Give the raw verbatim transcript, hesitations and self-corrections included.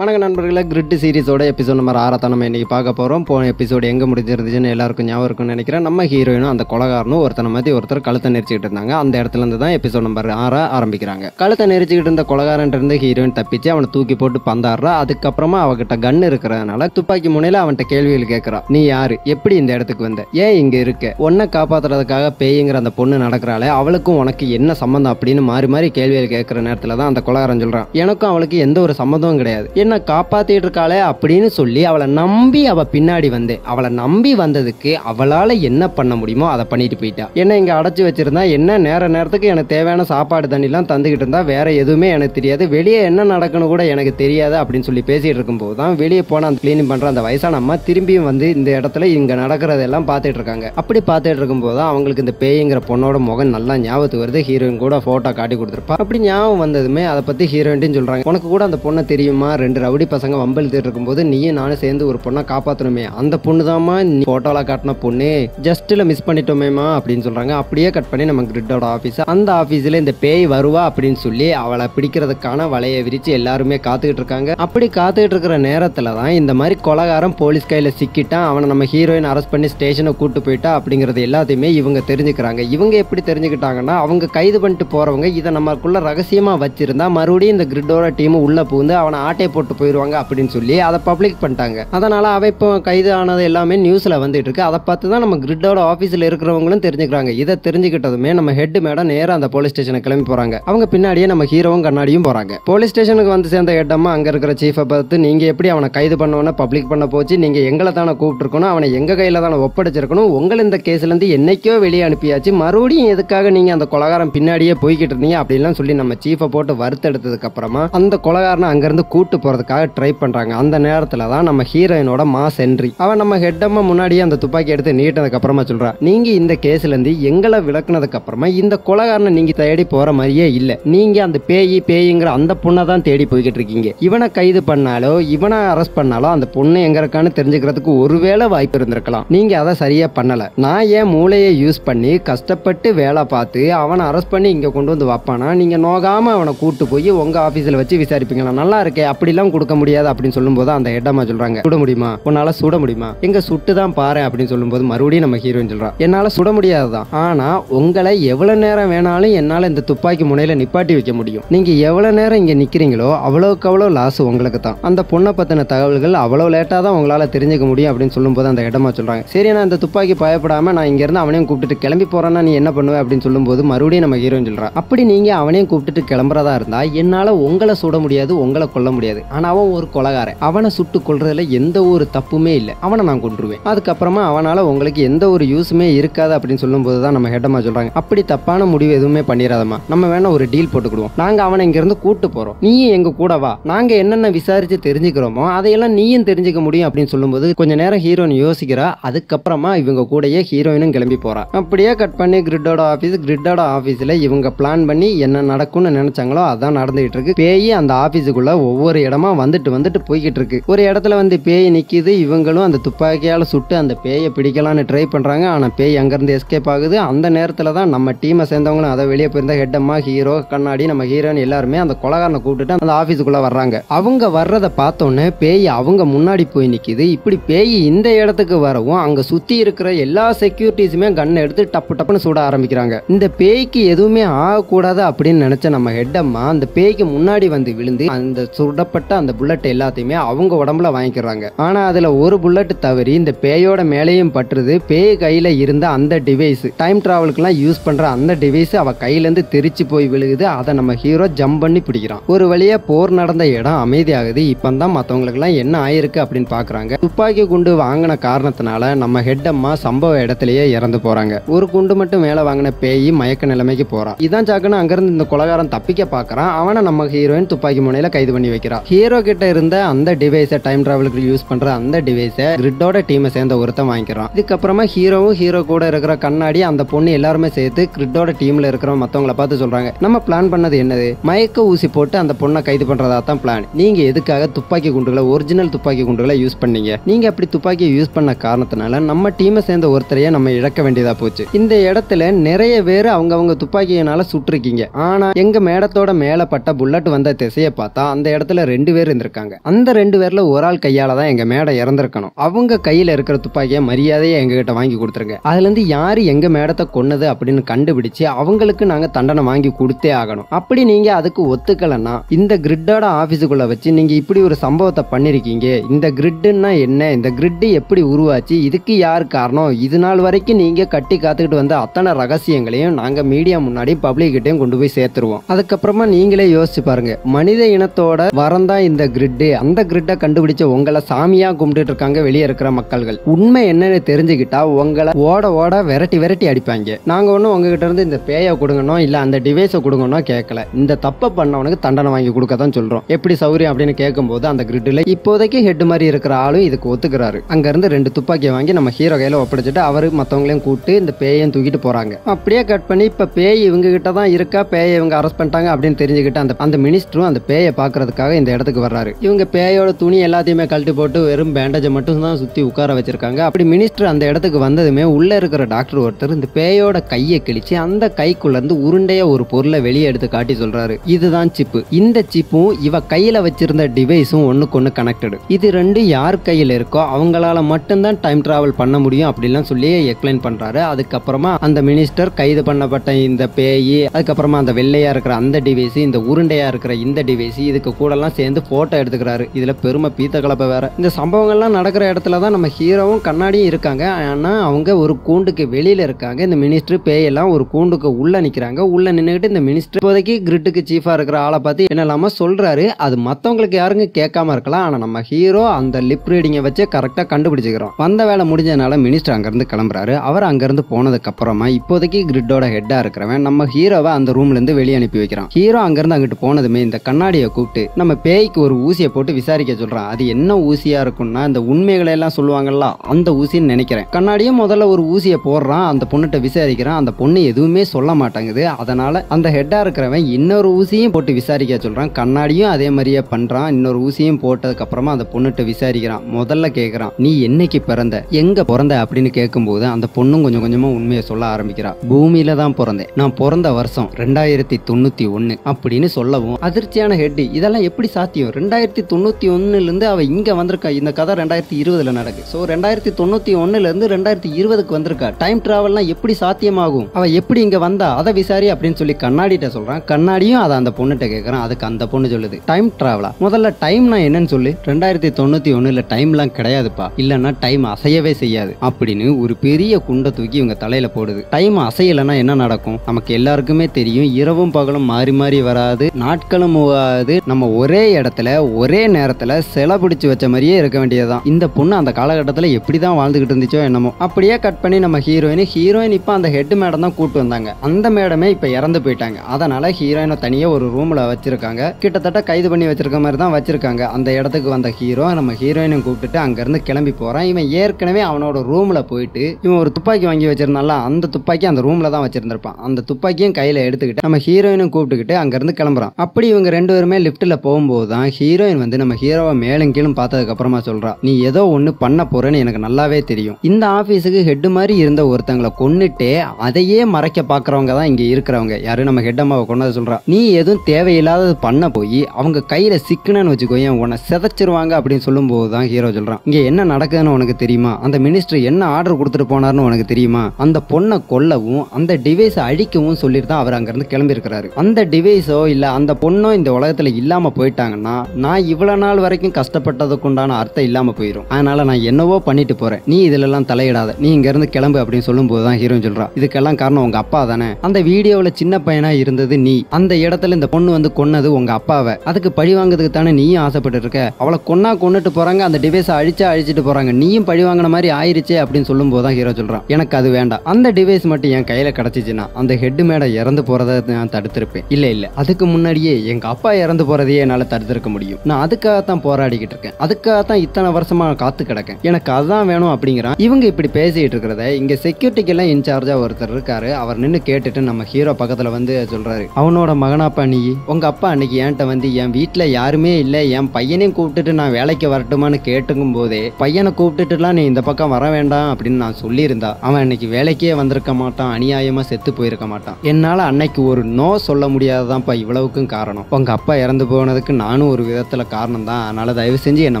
வணக்கம் நண்பர்களே, grid சீரிஸோட episode number ஆறாக நம்ம இன்றைக்கி பார்க்க போகிறோம். போன எபிசோடு எங்கே முடிஞ்சிருந்துச்சுன்னு எல்லாருக்கும் ஞாபகம் இருக்குன்னு நினைக்கிறேன். நம்ம ஹீரோயினும் அந்த கொலகாரனும் ஒருத்தனை மாதிரி ஒருத்தர் கழுத்தை நெரிச்சிக்கிட்டு இருந்தாங்க. அந்த இடத்துலேருந்து தான் எபிசோட் நம்பர் ஆறாக ஆரம்பிக்கிறாங்க. கழுத்தை நெரிச்சிக்கிட்டு இருந்த கொலகாரன்ட்டு ஹீரோயின் தப்பிச்சு அவனை தூக்கி போட்டு பந்தாடுறா. அதுக்கப்புறமா அவகிட்ட கன்று இருக்கிறதுனால துப்பாக்கி முனையில் அவன்கிட்ட கேள்விகள் கேட்குறா. நீ யார், எப்படி இந்த இடத்துக்கு வந்த, ஏன் இங்கே இருக்க, உன்னை காப்பாற்றுறதுக்காக பேய்ங்கிற அந்த பொண்ணு நடக்கிறாளே அவளுக்கும் உனக்கு என்ன சம்மந்தம் அப்படின்னு மாறி மாறி கேள்விகள் கேட்குற நேரத்தில் தான் அந்த கொலகாரன் சொல்கிறான், எனக்கும் அவளுக்கு எந்த ஒரு சம்மந்தமும் கிடையாது, என்ன காப்பாத்திட்டு இருக்காளே அப்படின்னு சொல்லி அவளை நம்பி அவ பின்னாடி வந்தேன். அவளை நம்பி வந்ததுக்கு அவளால என்ன பண்ண முடியுமோ அதை பண்ணிட்டு போயிட்டா. என்ன இங்க அடைச்சு வச்சிருந்தா, என்ன நேர நேரத்துக்கு எனக்கு தேவையான சாப்பாடு தண்ணி எல்லாம் தந்துகிட்டு இருந்தா, வேற எதுவுமே எனக்கு தெரியாது, வெளியே என்ன நடக்கணும் கூட எனக்கு தெரியாது அப்படின்னு சொல்லி பேசிட்டு இருக்கும் போது தான் வெளியே போன அந்த கிளீனிங் பண்ற அந்த வயசான அம்மா திரும்பியும் வந்து இந்த இடத்துல இங்க நடக்கிறதெல்லாம் பார்த்துட்டு இருக்காங்க. அப்படி பார்த்துட்டு இருக்கும் போது தான் அவங்களுக்கு இந்த பேய்ங்கிற பொண்ணோட முகம் நல்லா ஞாபகத்துக்கு வருது. ஹீரோயின் கூட போட்டோ காட்டி கொடுத்துருப்பா. அப்படி ஞாபகம் வந்ததுமே அதை பத்தி ஹீரோயின்ட்டு சொல்றாங்க, உனக்கு கூட அந்த பொண்ணை தெரியுமா, ரெண்டு ரவுடி பசங்க வம்பழுத்திட்டு இருக்கும்போது நீயும் நானும் சேர்ந்து ஒரு பொண்ணை காப்பாற்றணுமே, அந்த பொண்ணு தாம்மா நீ போட்டோல காட்டின பொண்ணு, ஜஸ்ட்ல மிஸ் பண்ணிட்டோமேமா அப்படின்னு சொல்றாங்க. அப்படியே கட் பண்ணி நம்ம கிரிட்டோட ஆஃபீஸ். அந்த ஆஃபீஸில் இந்த பேய் வருவா அப்படின்னு சொல்லி அவளை பிடிக்கிறதுக்கான வலையை விரிச்சு எல்லாருமே காத்துக்கிட்டு இருக்காங்க. அப்படி காத்துக்கிட்டு இருக்கிற நேரத்தில் தான் இந்த மாதிரி கொலகாரம் போலீஸ் கையில் சிக்கிட்டான், அவனை நம்ம ஹீரோயின் அரெஸ்ட் பண்ணி ஸ்டேஷனை கூட்டு போயிட்டா அப்படிங்கிறது எல்லாத்தையுமே இவங்க தெரிஞ்சுக்கிறாங்க. இவங்க எப்படி தெரிஞ்சுக்கிட்டாங்கன்னா, அவங்க கைது பண்ணிட்டு போறவங்க இதை நம்மக்குள்ள ரகசியமா வச்சிருந்தா மறுபடியும் இந்த கிரிட்டோட டீம் உள்ள பூந்து அவனை ஆட்டை போட்டு போயிருவாங்க அப்படின்னு சொல்லி அதை பப்ளிக் பண்ணிட்டாங்க. அதனால அவ இப்போ கைது ஆனது எல்லாமே நியூஸ்ல வந்துட்டு இருக்கு. அதை பார்த்து தான் நம்ம கிரிட்டோட ஆஃபீஸில் இருக்கிறவங்களும் தெரிஞ்சுக்கிறாங்க. இதை தெரிஞ்சுக்கிட்டதுமே நம்ம ஹெட் மேடம் நேராக அந்த போலீஸ் ஸ்டேஷனை கிளம்பி போறாங்க. அவங்க பின்னாடியே நம்ம ஹீரோவும் கண்ணாடியும் போறாங்க. போலீஸ் ஸ்டேஷனுக்கு வந்து சேர்ந்த ஹெட்டம்மா அங்க இருக்கிற சீஃபை பார்த்து, நீங்க எப்படி அவனை கைது பண்ணவன பப்ளிக் பண்ண போச்சு, நீங்க எங்களை தானே கூப்பிட்டுருக்கணும், அவனை எங்க கையில தானே ஒப்படைச்சிருக்கணும், உங்களை இந்த கேஸ்ல இருந்து என்னைக்கோ வெளியே அனுப்பியாச்சு, மறுபடியும் எதுக்காக நீங்க அந்த கொலகாரம் பின்னாடியே போய்கிட்டு இருந்தீங்க அப்படின்லாம் சொல்லி நம்ம சீஃபை போட்டு வருத்தெடுத்ததுக்கு அப்புறமா அந்த கொலகாரனை அங்கிருந்து கூட்டு போறதுக்காக ட்ரை பண்றாங்க. அந்த நேரத்துல தான் நம்ம ஹீரோயினோட மாஸ் என்ட்ரி. அவன் நம்ம ஹெட்டம்மா முன்னாடியே அந்த துப்பாக்கி எடுத்து நீட்டதுக்கு அப்புறமா சொல்றா, நீங்க இந்த கேஸ்ல இருந்து எங்களை விளக்குனதுக்கு அப்புறமா இந்த கொலகாரனை நீங்க தேடி போற மாதிரியே இல்ல, நீங்க அந்த பேய் பேய்ங்கிற அந்த பொண்ணை தான் தேடி போய்கிட்டு இருக்கீங்க. இவனை கைது பண்ணாலோ இவனை அரெஸ்ட் பண்ணாலோ அந்த பொண்ணு எங்க இருக்கான்னு தெரிஞ்சுக்கிறதுக்கு ஒருவேளை வாய்ப்பு இருந்திருக்கலாம், நீங்க அதை சரியா பண்ணல. நான் ஏன் மூளையை யூஸ் பண்ணி கஷ்டப்பட்டு வேலை பார்த்து அவனை அரெஸ்ட் பண்ணி இங்க கொண்டு வந்து வைப்பானா, நீங்க நோகாம அவனை கூட்டு போய் உங்க ஆபீஸ்ல வச்சு விசாரிப்பீங்களா, நல்லா இருக்கே, அப்படிலாம் கொடுக்க முடியாது அப்படின்னு சொல்லும் போது அந்த ஹெட்டம்மா சொல்றாங்க, சுட முடியுமா, உன்னால சுட முடியுமா, எங்க சுட்டுதான் பாரு அப்படின்னு சொல்லும் போது மறுபடியும் நம்ம ஹீரோன்னு சொல்றா, என்னால சுட முடியாதுதான், ஆனா உங்களை எவ்வளவு நேரம் வேணாலும் என்னால இந்த துப்பாக்கி முனையில நிப்பாட்டி வைக்க முடியும், நீங்க எவ்வளவு நேரம் இங்க நிக்கிறீங்களோ அவ்வளவுக்கு அவ்வளவு லாஸ் உங்களுக்கு தான், அந்த பொண்ணை பத்தின தகவல்கள் அவ்வளவு லேட்டா தான் உங்களால தெரிஞ்சுக்க முடியும் அப்படின்னு சொல்லும் போது அந்த ஹெட்டம்மா சொல்றாங்க, சரி நான் இந்த துப்பாக்கி பயப்படாம நான் இங்க இருந்து அவனையும் கூப்பிட்டு கிளம்பி போறேன்னா நீ என்ன பண்ணுவ அப்படின்னு சொல்லும் போது மறுபடியும் நம்ம ஹீரோன்னு சொல்றா, அப்படி நீங்க அவனையும் கூப்பிட்டு கிளம்புறதா இருந்தா என்னால உங்களை சுட முடியாது, உங்களை கொல்ல முடியாது, ஆனா அவன் ஒரு கொலகாரன், அவனை சுட்டு கொள்றதுல எந்த ஒரு தப்புமே இல்லை, அவனை நான் கொன்றுவேன், அதுக்கப்புறமா அவனால உங்களுக்கு எந்த ஒரு யூஸுமே இருக்காது அப்படின்னு சொல்லும் போது தான் நம்ம ஹெட்டம்மா சொல்றாங்க, அப்படி தப்பான முடிவு எதுவுமே பண்ணிடாதம்மா, நம்ம வேணா ஒரு டீல் போட்டுக்கிடுவோம், நாங்க அவனை இங்க இருந்து கூட்டு போறோம், நீயும் எங்க கூட வா, நாங்க என்னென்ன விசாரிச்சு தெரிஞ்சுக்கிறோமோ அதையெல்லாம் நீயும் தெரிஞ்சுக்க முடியும் அப்படின்னு சொல்லும் போது கொஞ்ச நேரம் ஹீரோயின் யோசிக்கிறா. அதுக்கப்புறமா இவங்க கூடயே ஹீரோயினும் கிளம்பி போறா. அப்படியே கட் பண்ணி கிரிட்டோட ஆஃபீஸ். கிரிட்டோட ஆஃபீஸ்ல இவங்க பிளான் பண்ணி என்ன நடக்கும்னு நினைச்சாங்களோ அதான் நடந்துகிட்டு இருக்கு. பேய் அந்த ஆபீஸுக்குள்ள ஒவ்வொரு இடமா வந்துட்டு வந்துட்டு போய்கிட்டு இருக்கு. ஒரு இடத்துல வந்து பேய் நிக்குது. இவங்களும் அந்த துப்பாக்கியால சுட்டு அந்த பேயை பிடிக்கலான்னு ட்ரை பண்றாங்க. ஆனா பேய் அங்கிருந்து எஸ்கேப் ஆகுது. அந்த நேரத்துல தான் நம்ம டீமை சேர்ந்தவங்களும் அதை வெளியே போயிருந்தா ஹெட்டம்மா, ஹீரோ, கண்ணாடி, நம்ம ஹீரோன்னு எல்லாருமே அந்த கொலகாரனை கூப்பிட்டுட்டு அந்த ஆபீஸுக்குள்ள வர்றாங்க. அவங்க வர்றதை பார்த்தோன்னே பேய் அவங்க முன்னாடி போய் நிக்குது. இப்படி பேய் இந்த இடத்துக்கு வரவும் அங்க சுத்தி இருக்கிற எல்லா செக்யூரிட்டிஸுமே கண்ணை எடுத்து டப்பு டப்புன்னு சுட ஆரம்பிக்கிறாங்க. இந்த பேய்க்கு எதுவுமே ஆகக்கூடாது அப்படின்னு நினைச்ச நம்ம ஹெட்டம்மா அந்த பேய்க்கு முன்னாடி வந்து விழுந்து அந்த சுடப்பட்ட அந்த புல்லட் எல்லாத்தையுமே அவங்க உடம்புல வாங்கிக்கிறாங்க. ஆனா அதுல ஒரு புல்லட் தவறி இந்த பேயோட மேலேயும் பட்டுருது. பேய் கையில இருந்த அந்த டிவைஸ், டைம் டிராவலுக்குலாம் யூஸ் பண்ற அந்த டிவைஸ் அவ கையில இருந்து தெரிச்சு போய் விழுகுது. அதை நம்ம ஹீரோ ஜம்ப் பண்ணி பிடிக்கிறான். ஒரு வழியா போர் நடந்த இடம் அமைதியாகுது. இப்பந்தான் மற்றவங்களுக்கு எல்லாம் என்ன ஆயிருக்கு அப்படின்னு பாக்குறாங்க. துப்பாக்கி குண்டு வாங்கின காரணத்தினால நம்ம ஹெட்டம்மா சம்பவ இடத்திலேயே இறந்து போறாங்க. ஒரு குண்டு மட்டும் மேல வாங்கின பேய் மயக்க நிலைமைக்கு போறான். இதான் சாக்குன்னு அங்கிருந்து இந்த கொலகாரன் தப்பிக்க பாக்குறான். அவனை நம்ம ஹீரோயின் துப்பாக்கி முனையில கைது பண்ணி வைக்கிறான். ஹீரோ கிட்ட இருந்த அந்த டிவைஸை, டைம் டிராவலுக்கு யூஸ் பண்ற அந்த டிவைஸை கிரிட்டோட டீமை சேர்ந்த ஒருத்தன் வாங்கிக்கிறான். இதுக்கப்புறமா ஹீரோவும் ஹீரோ கூட இருக்கிற கண்ணாடி அந்த பொண்ணு எல்லாருமே சேர்த்து கிரிட்டோட டீம்ல இருக்கிற மற்றவங்களை பார்த்து சொல்றாங்க, நம்ம பிளான் பண்ணது என்னது, மயக்க ஊசி போட்டு அந்த பொண்ணை கைது பண்றதா தான் பிளான். நீங்க எதுக்காக துப்பாக்கி குண்டுகளை, ஒரிஜினல் துப்பாக்கி குண்டுகளை யூஸ் பண்ணீங்க, நீங்க அப்படி துப்பாக்கியை யூஸ் பண்ண காரணத்தினால நம்ம டீமை சேர்ந்த ஒருத்தரையே நம்ம இழக்க வேண்டியதா போச்சு. இந்த இடத்துல நிறைய பேர் அவங்கவங்க துப்பாக்கியினால சுட்டிருக்கீங்க. ஆனா எங்க மேடத்தோட மேல பட்ட புல்லட் வந்த திசையை பார்த்தா அந்த இடத்துல ரெண்டு ரெண்டு பேர் இருந்திருக்காங்க. அந்த ரெண்டு பேர்ல ஒரு ஆள் கையால தான் எங்க மேடை இறந்திருக்கணும். அவங்க கையில இருக்கிற துப்பாக்கிய மரியாதையை எங்க கிட்ட வாங்கி கொடுத்துருங்க. அதுல இருந்து யாரு எங்க மேடத்தை கொன்னது அப்படின்னு கண்டுபிடிச்சு அவங்களுக்கு நாங்க தண்டனை வாங்கி கொடுத்தே ஆகணும். அப்படி நீங்க அதுக்கு ஒத்துக்கலன்னா இந்த கிரிட்டோட ஆபீஸுக்குள்ள வச்சு நீங்க இப்படி ஒரு சம்பவத்தை பண்ணிருக்கீங்க, இந்த கிரிட்னா என்ன, இந்த கிரிட் எப்படி உருவாச்சு, இதுக்கு யார் காரணம், இது நாள் வரைக்கும் நீங்க கட்டி காத்துக்கிட்டு வந்த அத்தனை ரகசியங்களையும் நாங்க மீடியா முன்னாடி பப்ளிக்கிட்டையும் கொண்டு போய் சேர்த்துருவோம். அதுக்கப்புறமா நீங்களே யோசிச்சு பாருங்க, மனித இனத்தோட வரந்தா இந்த கிரிட். அந்த கிரிட்டை கண்டுபிடிச்ச உங்களை சாமியா கும்பிட்டு இருக்காங்க வெளியே இருக்கிற மக்கள்கள். உண்மை என்னன்னு தெரிஞ்சுக்கிட்டா உங்களை ஓட ஓட விரட்டி விரட்டி அடிப்பாங்க. நாங்க ஒன்னும் உங்ககிட்ட இருந்து இந்த பேயை கொடுங்கணும் இல்ல அந்த டிவைஸை கொடுங்கன்னு கேட்கல, இந்த தப்பை பண்ணவனுக்கு தண்டனை வாங்கி கொடுக்க தான் சொல்றோம். எப்படி சௌரியம் அப்படின்னு கேட்கும்போது அந்த கிரிட்ல இப்போதைக்கு ஹெட் மாதிரி இருக்கிற ஆளும் இதுக்கு ஒத்துக்கிறாரு. அங்க இருந்து ரெண்டு துப்பாக்கியை வாங்கி நம்ம ஹீரோ கையில ஒப்படைச்சிட்டு அவரு மத்தவங்களையும் கூப்பிட்டு இந்த பேயையும் தூக்கிட்டு போறாங்க. அப்படியே கட் பண்ணி இப்ப பேய் இவங்க கிட்ட தான் இருக்கா, பேயை இவங்க அரெஸ்ட் பண்ணிட்டாங்க அப்படின்னு தெரிஞ்சுக்கிட்டு அந்த அந்த மினிஸ்டரும் அந்த பேயை பாக்குறதுக்காக இந்த இடத்துக்கு வர்றாரு. இவங்க பேயோட துணி எல்லாத்தையுமே கழட்டி போட்டு வெறும் பேண்டேஜை மட்டும் தான் சுத்தி உட்கார வச்சிருக்காங்க. அப்படி மினிஸ்டர் அந்த இடத்துக்கு வந்ததுமே உள்ள இருக்கிற டாக்டர் ஒருத்தர் இந்த பேயோட கையை கிழிச்சு அந்த கைக்குள்ள இருந்து உருண்டைய ஒரு பொருளை வெளியே எடுத்து காட்டி சொல்றாரு, இதுதான் சிப்பு. இந்த சிப்பும் இவ கையில வச்சிருந்த டிவைஸும் ஒண்ணுக்கு ஒண்ணு கனெக்டடு. இது ரெண்டு யார் கையில இருக்கோ அவங்களால மட்டும்தான் டைம் டிராவல் பண்ண முடியும் அப்படிலாம் சொல்லி எக்ஸ்பிளைன் பண்றாரு. அதுக்கப்புறமா அந்த மினிஸ்டர் கைது பண்ணப்பட்ட இந்த பேய், அதுக்கப்புறமா அந்த வெள்ளையா இருக்கிற அந்த டிவைஸ், இந்த உருண்டையா இருக்கிற இந்த டிவைஸ், இதுக்கு கூட எல்லாம் சேர்ந்து போட்டோ எடுத்துக்கிறாரு. இதுல பெருமை பீத்த கலப்பை வேற. இந்த சம்பவங்கள்லாம் நடக்கிற இடத்துல தான் நம்ம ஹீரோவும் கண்ணாடியும் இருக்காங்க. ஆனா அவங்க ஒரு கூண்டுக்கு வெளியில இருக்காங்க. இந்த மினிஸ்டர் பேயெல்லாம் ஒரு கூண்டுக்கு உள்ள நிக்கிறாங்க. உள்ள நின்னுகிட்டு இந்த மினிஸ்டர் இப்போதைக்கு கிரிட்டுக்கு சீஃபா இருக்கிற ஆளை பார்த்து என்ன இல்லாம சொல்றாரு. அது மத்தவங்களுக்கு யாருங்க கேட்காம இருக்கலாம், ஆனா நம்ம ஹீரோ அந்த லிப் ரீடிங்கை வச்சு கரெக்டா கண்டுபிடிச்சுக்கிறோம். வந்த வேலை முடிஞ்சதுனால மினிஸ்டர் அங்கிருந்து கிளம்புறாரு. அவர் அங்கிருந்து போனதுக்கு அப்புறமா இப்போதைக்கு கிரிட்டோட ஹெட்டா இருக்கிறவன் நம்ம ஹீரோவை அந்த ரூம்ல இருந்து வெளியே அனுப்பி வைக்கிறான். ஹீரோ அங்கிருந்து அங்கிட்டு போனதுமே இந்த கண்ணாடியை கூப்பிட்டு நம்ம பேய்க்கு ஒரு ஊசியை போட்டு விசாரிக்க சொல்றான். அது என்ன ஊசியா இருக்கும்னா இந்த உண்மைகளை எல்லாம் சொல்லுவாங்கல்ல அந்த ஊசின்னு நினைக்கிறேன். கண்ணாடியும் முதல்ல ஒரு ஊசியை போடுறான், அந்த பொண்ணுகிட்ட விசாரிக்கிறான். அந்த பொண்ணு எதுவுமே சொல்ல மாட்டேங்குது. அதனால அந்த ஹெட்டா இருக்கிறவன் இன்னொரு ஊசியும் போட்டு விசாரிக்க சொல்றான். கண்ணாடியும் அதே மாதிரியே பண்றான். இன்னொரு ஊசியும் போட்டதுக்கு அப்புறமா அந்த பொண்ணுகிட்ட விசாரிக்கிறான். முதல்ல கேட்கறான், நீ என்னைக்கு பிறந்த, எங்க பிறந்த அப்படின்னு கேட்கும்போது அந்த பொண்ணும் கொஞ்சம் கொஞ்சமா உண்மையை சொல்ல ஆரம்பிக்கிறா. பூமியில தான் பிறந்தேன், நான் பிறந்த வருஷம் ரெண்டாயிரத்தி தொண்ணூத்தி ஒன்னு அப்படின்னு சொல்லவும் அதிர்ச்சியான ஹெட், இதெல்லாம் எப்படி சாத்தியம், ரெண்டாயிரத்தி தொண்ணூத்தி ஒன்னுல இருந்து அவ இங்க வந்திருக்கா, இந்த கதை ரெண்டாயிரத்தி இருபதுல நடக்கு, சோ ரெண்டாயிரத்தி தொண்ணூத்தி ஒன்னுல இருந்து ரெண்டாயிரத்தி இருபதுக்கு வந்திருக்கா, டைம் டிராவல்லாம் எப்படி சாத்தியமாகும், அவ எப்படி இங்க வந்தா அதை விசாரி அப்படின்னு சொல்லி கண்ணாடிட்ட சொல்றான். கண்ணாடியும் அதை அந்த பொண்ணுகிட்ட கேட்கறான். அதுக்கு அந்த பொண்ணு சொல்லுது, டைம் டிராவலா, முதல்ல டைம்னா என்னன்னு சொல்லு, ரெண்டாயிரத்தி தொண்ணூத்தி ஒண்ணுல டைம்லாம் கிடையாதுப்பா, இல்லன்னா டைம் அசையவே செய்யாது அப்படின்னு ஒரு பெரிய குண்டை தூக்கி இவங்க தலையில போடுது. டைம் அசையலன்னா என்ன நடக்கும், நமக்கு எல்லாருக்குமே தெரியும், இரவும் பகலும் மாறி மாறி வராது, நாட்களும் மூவாது, நம்ம ஒரே இடத்துல ஒரே நேரத்துல சிலை பிடிச்சு வச்ச மாதிரியே இருக்க வேண்டியதுதான். இந்த பொண்ணு அந்த காலகட்டத்துல எப்படிதான் வாழ்ந்துகிட்டு இருந்துச்சோ என்னமோ. அப்படியே கட் பண்ணி நம்ம ஹீரோயின் ஹீரோயின் இப்ப அந்த ஹெட் மேடம் தான் கூட்டு வந்தாங்க. அந்த மேடமே இப்ப இறந்து போயிட்டாங்க. அதனால ஹீரோயினை தனியே ஒரு ரூம்ல வச்சிருக்காங்க. கிட்டத்தட்ட கைது பண்ணி வச்சிருக்க மாதிரி தான் வச்சிருக்காங்க. அந்த இடத்துக்கு வந்த ஹீரோ நம்ம ஹீரோயினை கூப்பிட்டுட்டு அங்க இருந்து கிளம்பி போறான். இவன் ஏற்கனவே அவனோட ரூம்ல போயிட்டு இவன் ஒரு துப்பாக்கி வாங்கி வச்சிருந்தால அந்த துப்பாக்கி அந்த ரூம்ல தான் வச்சிருந்திருப்பான். அந்த துப்பாக்கியும் கையில எடுத்துக்கிட்டு நம்ம ஹீரோயினும் கூப்பிட்டுக்கிட்டு அங்க இருந்து கிளம்புறான். அப்படி இவங்க ரெண்டு பேருமே லிப்ட்ல போகும்போது தான் ஹீரோயின் வந்து நம்ம ஹீரோவை மேலும் கீழும் பார்த்ததுக்கு அப்புறமா சொல்றா, நீ ஏதோ ஒண்ணு பண்ண போறேன்னு எனக்கு நல்லாவே தெரியும். இந்த ஆபீஸுக்கு ஹெட் மாதிரி இருந்த ஒருத்தங்களை கொன்னுட்டு அதையே மறைக்க பாக்குறவங்க தான் இங்க இருக்கிறவங்க. யாரும் நம்ம ஹெட் அம்மாவை கொண்டதை சொல்றா, நீ எதுவும் தேவையில்லாதது பண்ண போய் அவங்க கையில சிக்கணும்னு வச்சுக்கோங்க, உன்னை சிதைச்சிருவாங்க அப்படின்னு சொல்லும் போதுதான் ஹீரோ சொல்றான், இங்க என்ன நடக்குதுன்னு உனக்கு தெரியுமா, அந்த மினிஸ்டர் என்ன ஆர்டர் கொடுத்துட்டு போனார்னு உனக்கு தெரியுமா, அந்த பொண்ணை கொல்லவும் அந்த டிவைஸை அழிக்கவும் சொல்லிட்டு தான் அவர் அங்கிருந்து கிளம்பி இருக்கிறாரு. அந்த டிவைஸோ இல்ல அந்த பொண்ணோ இந்த உலகத்துல இல்லாம போயிட்டாங்கன்னா நான் இவ்வளவு நாள் வரைக்கும் கஷ்டப்பட்டதுக்கு உண்டான அர்த்தம் இல்லாம போயிடும். அதனால நான் என்னவோ பண்ணிட்டு போறேன், நீ இதுல எல்லாம் தலையிடாத, நீ இங்க இருந்து கிளம்பு அப்படின்னு சொல்லும் போதுதான் ஹீரோ சொல்றா, இதுக்கெல்லாம் காரணம் உங்க அப்பா தானே, அந்த வீடியோவில் சின்ன பையனா இருந்தது நீ, அந்த இடத்துல இந்த பொண்ணு வந்து கொன்னது உங்க அப்பாவை, அதுக்கு பழி வாங்குறதுக்கு தானே நீயும் ஆசைப்பட்டு இருக்க, அவளை கொன்னா கொண்டுட்டு போறாங்க, அந்த டிவைஸை அழிச்சா அழிச்சிட்டு போறாங்க, நீயும் பழி வாங்கின மாதிரி ஆயிருச்சே அப்படின்னு சொல்லும் போதுதான் ஹீரோ சொல்றான், எனக்கு அது வேண்டாம், அந்த டிவைஸ் மட்டும் என் கையில கிடைச்சிச்சுன்னா அந்த ஹெட் மேடம் இறந்து போறதை நான் தடுத்திருப்பேன், இல்ல இல்ல அதுக்கு முன்னாடியே எங்க அப்பா இறந்து போறதையே என்னால தடுத்திருக்க முடியும், நான் அதுக்காகத்தான் போராடிக்கிட்டு இருக்கேன், அதுக்காகத்தான் இத்தனை வருஷமா காத்து கிடக்கேன், எனக்கு அதுதான் வேணும் அப்படிங்கிறான். இவங்க இப்படி பேசிட்டு இருக்கிறத இங்க செக்யூரிட்டிக்கு எல்லாம் இன்சார்ஜா ஒருத்தர் இருக்காரு. அவர் நின்று கேட்டுட்டு நம்ம ஹீரோ பக்கத்துல வந்து சொல்றாரு, அவனோட மகனாப்பா நீ, உங்க அப்பா அன்னைக்கு என்கிட்ட வந்து என் வீட்டுல யாருமே இல்ல, என் பையனையும் கூப்பிட்டுட்டு நான் வேலைக்கு வரட்டுமான்னு கேட்டுக்கும் போதே பையனை கூப்பிட்டுட்டுலாம் நீ இந்த பக்கம் வர வேண்டாம் அப்படின்னு நான் சொல்லியிருந்தா அவன் இன்னைக்கு வேலைக்கே வந்திருக்க மாட்டான், அநியாயமா செத்து போயிருக்க மாட்டான். என்னால அன்னைக்கு ஒரு நோ சொல்ல முடியாததான்ப்பா இவ்வளவுக்கும் காரணம், உங்க அப்பா இறந்து போனதுக்கு நான் நானும் ஒரு விதத்தில் காரணம் தான், அதனால் தயவு செஞ்சு என்னை